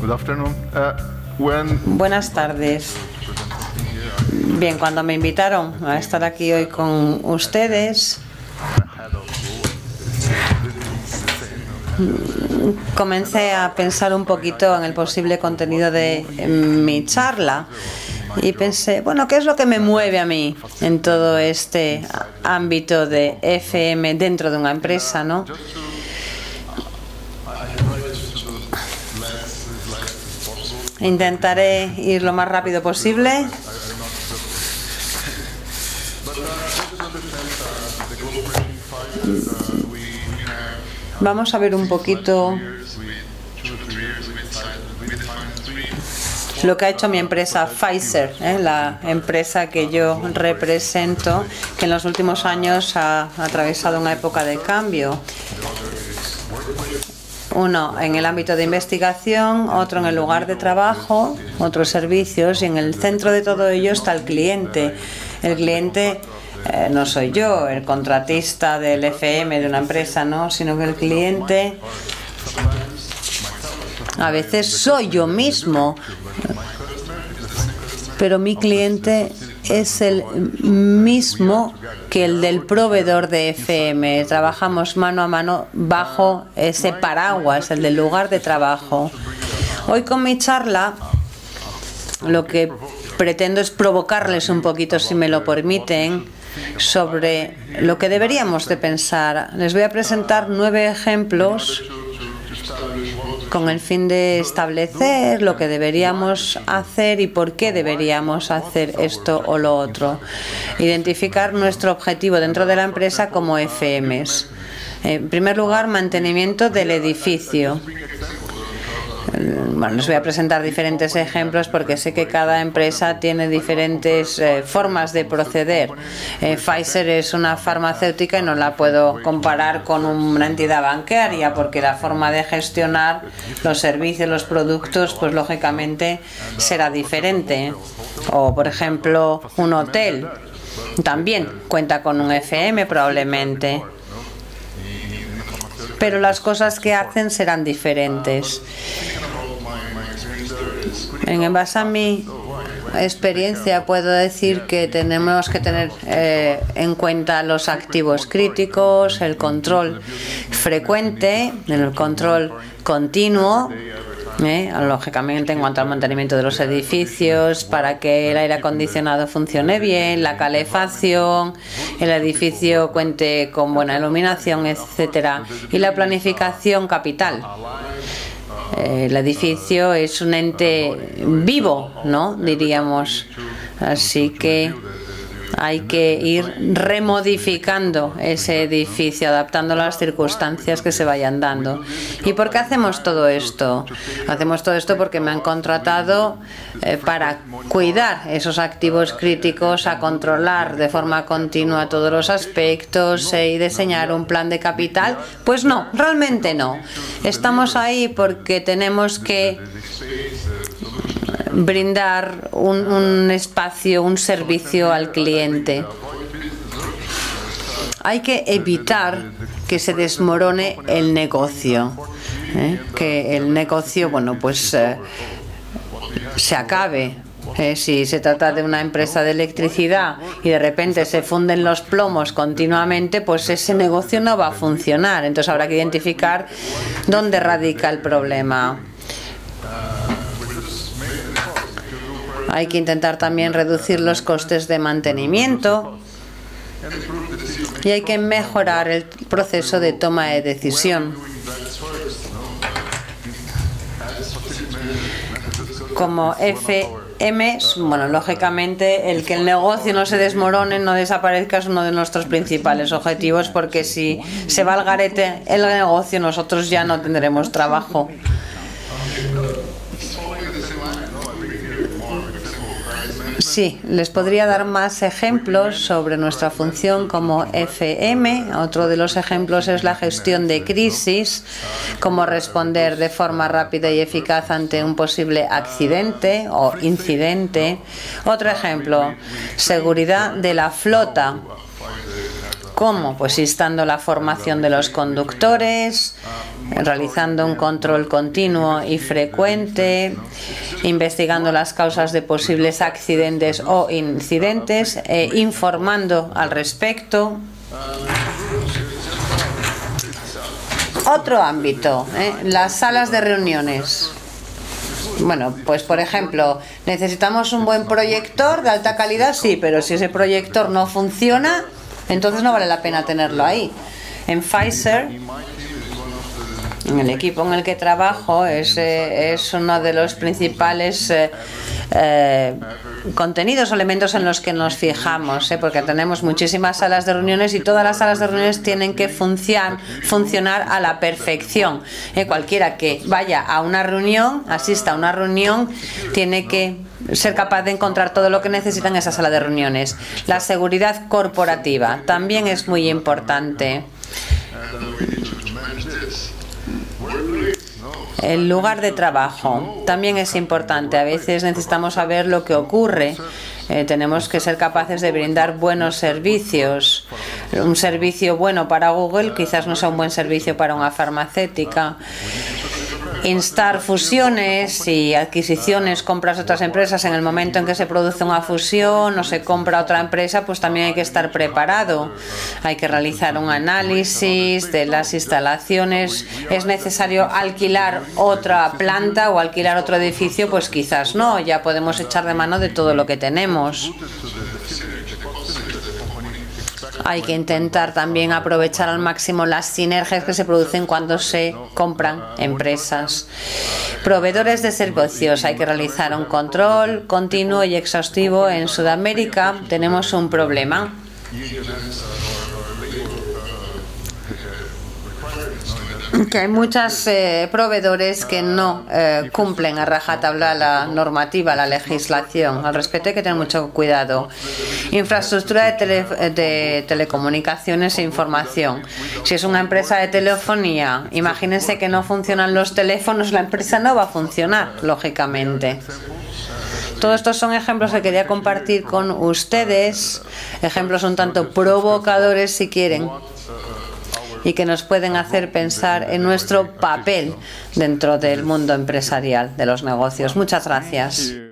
Good afternoon. Buenas tardes. Bien, cuando me invitaron a estar aquí hoy con ustedes, comencé a pensar un poquito en el posible contenido de mi charla y pensé, bueno, ¿qué es lo que me mueve a mí en todo este ámbito de FM dentro de una empresa, no? Intentaré ir lo más rápido posible. Vamos a ver un poquito lo que ha hecho mi empresa Pfizer, la empresa que yo represento, que en los últimos años ha atravesado una época de cambio. Uno en el ámbito de investigación, otro en el lugar de trabajo, otros servicios, y en el centro de todo ello está el cliente. El cliente no soy yo, el contratista del FM de una empresa, no, sino que el cliente a veces soy yo mismo, pero mi cliente es el mismo que el del proveedor de FM. Trabajamos mano a mano bajo ese paraguas, el del lugar de trabajo. Hoy con mi charla lo que pretendo es provocarles un poquito, si me lo permiten, sobre lo que deberíamos de pensar. Les voy a presentar 9 ejemplos con el fin de establecer lo que deberíamos hacer y por qué deberíamos hacer esto o lo otro. Identificar nuestro objetivo dentro de la empresa como FMs. En primer lugar, mantenimiento del edificio. Bueno, les voy a presentar diferentes ejemplos porque sé que cada empresa tiene diferentes formas de proceder. Pfizer es una farmacéutica y no la puedo comparar con una entidad bancaria porque la forma de gestionar los servicios, los productos, pues lógicamente será diferente. O, por ejemplo, un hotel también cuenta con un FM probablemente, pero las cosas que hacen serán diferentes. En base a mi experiencia puedo decir que tenemos que tener en cuenta los activos críticos, el control frecuente, el control continuo, lógicamente en cuanto al mantenimiento de los edificios, para que el aire acondicionado funcione bien, la calefacción, el edificio cuente con buena iluminación, etcétera, y la planificación capital. El edificio es un ente vivo, ¿no? Diríamos. Así que hay que ir remodificando ese edificio, adaptándolo a las circunstancias que se vayan dando. ¿Y por qué hacemos todo esto? Hacemos todo esto porque me han contratado para cuidar esos activos críticos, a controlar de forma continua todos los aspectos y diseñar un plan de capital. Pues no, realmente no. Estamos ahí porque tenemos que brindar un espacio, un servicio al cliente. Hay que evitar que se desmorone el negocio, que el negocio, bueno, pues se acabe. Si se trata de una empresa de electricidad y de repente se funden los plomos continuamente, pues ese negocio no va a funcionar. Entonces habrá que identificar dónde radica el problema. Hay que intentar también reducir los costes de mantenimiento y hay que mejorar el proceso de toma de decisión. Como FMs, bueno, lógicamente el que el negocio no se desmorone, no desaparezca, es uno de nuestros principales objetivos, porque si se va al garete el negocio, nosotros ya no tendremos trabajo. Sí, les podría dar más ejemplos sobre nuestra función como FM. Otro de los ejemplos es la gestión de crisis, cómo responder de forma rápida y eficaz ante un posible accidente o incidente. Otro ejemplo, seguridad de la flota. ¿Cómo? Pues instando la formación de los conductores, realizando un control continuo y frecuente, investigando las causas de posibles accidentes o incidentes, informando al respecto. Otro ámbito, las salas de reuniones. Bueno, pues por ejemplo, necesitamos un buen proyector de alta calidad, sí, pero si ese proyector no funciona, entonces no vale la pena tenerlo ahí. En Pfizer, en el equipo en el que trabajo, es uno de los principales contenidos o elementos en los que nos fijamos, porque tenemos muchísimas salas de reuniones y todas las salas de reuniones tienen que funcionar a la perfección. Cualquiera que vaya a una reunión, asista a una reunión, tiene que ser capaz de encontrar todo lo que necesita en esa sala de reuniones. La seguridad corporativa también es muy importante. El lugar de trabajo también es importante. A veces necesitamos saber lo que ocurre. Tenemos que ser capaces de brindar buenos servicios. Un servicio bueno para Google quizás no sea un buen servicio para una farmacéutica. Instar fusiones y adquisiciones, compras de otras empresas. En el momento en que se produce una fusión o se compra otra empresa, pues también hay que estar preparado. Hay que realizar un análisis de las instalaciones. ¿Es necesario alquilar otra planta o alquilar otro edificio? Pues quizás no, ya podemos echar de mano de todo lo que tenemos. Hay que intentar también aprovechar al máximo las sinergias que se producen cuando se compran empresas. Proveedores de servicios. Hay que realizar un control continuo y exhaustivo. En Sudamérica tenemos un problema. Que hay muchos proveedores que no cumplen a rajatabla la normativa, la legislación. Al respecto hay que tener mucho cuidado. Infraestructura de telecomunicaciones e información. Si es una empresa de telefonía, imagínense que no funcionan los teléfonos, la empresa no va a funcionar, lógicamente. Todos estos son ejemplos que quería compartir con ustedes, ejemplos un tanto provocadores si quieren, y que nos pueden hacer pensar en nuestro papel dentro del mundo empresarial, de los negocios. Muchas gracias.